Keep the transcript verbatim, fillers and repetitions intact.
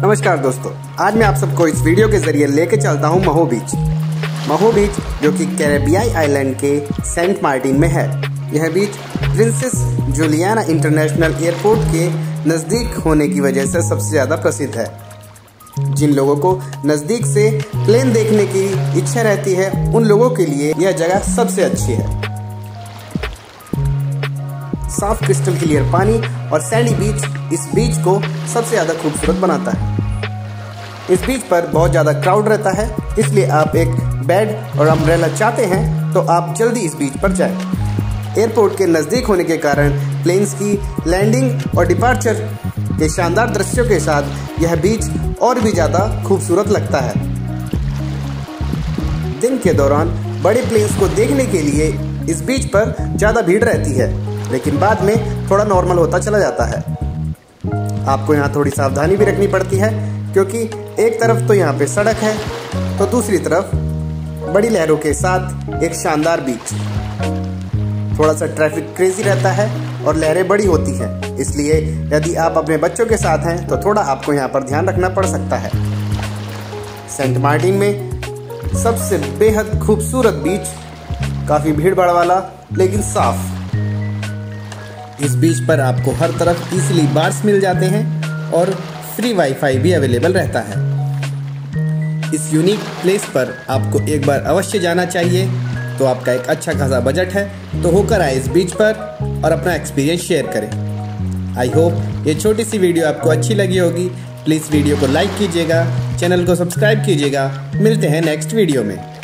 नमस्कार दोस्तों, आज मैं आप सबको इस वीडियो के जरिए लेके चलता हूँ महो बीच। महो बीच जो कि कैरेबियाई आइलैंड के सेंट मार्टिन में है। यह beach Princess Juliana International Airport के नज़दीक होने की वजह से सबसे ज़्यादा प्रसिद्ध है। जिन लोगों को नज़दीक से प्लेन देखने की इच्छा रहती है, उन लोगों के लिए यह जगह सबसे अच्छी है। साफ क्रिस्टल क्लियर पानी और सैंडी बीच इस बीच को सबसे ज़्यादा खूबसूरत बनाता है। इस बीच पर बहुत ज़्यादा क्राउड रहता है, इसलिए आप एक बेड और अम्ब्रेला चाहते हैं तो आप जल्दी इस बीच पर जाएं। एयरपोर्ट के नज़दीक होने के कारण प्लेन्स की लैंडिंग और डिपार्चर के शानदार दृश्यों के साथ यह बीच और भी ज़्यादा खूबसूरत लगता है। दिन के दौरान बड़े प्लेन्स को देखने के लिए इस बीच पर ज़्यादा भीड़ रहती है, लेकिन बाद में थोड़ा नॉर्मल होता चला जाता है। आपको यहाँ थोड़ी सावधानी भी रखनी पड़ती है, क्योंकि एक तरफ तो यहाँ पे सड़क है तो दूसरी तरफ बड़ी लहरों के साथ एक शानदार बीच। थोड़ा सा ट्रैफिक क्रेजी रहता है और लहरें बड़ी होती हैं, इसलिए यदि आप अपने बच्चों के साथ हैं तो थोड़ा आपको यहाँ पर ध्यान रखना पड़ सकता है। सेंट मार्टिन में सबसे बेहद खूबसूरत बीच, काफ़ी भीड़ भाड़ वाला लेकिन साफ। इस बीच पर आपको हर तरफ इजीली बार्स मिल जाते हैं और फ्री वाईफाई भी अवेलेबल रहता है। इस यूनिक प्लेस पर आपको एक बार अवश्य जाना चाहिए। तो आपका एक अच्छा खासा बजट है तो होकर आए इस बीच पर और अपना एक्सपीरियंस शेयर करें। आई होप ये छोटी सी वीडियो आपको अच्छी लगी होगी। प्लीज़ वीडियो को लाइक कीजिएगा, चैनल को सब्सक्राइब कीजिएगा। मिलते हैं नेक्स्ट वीडियो में।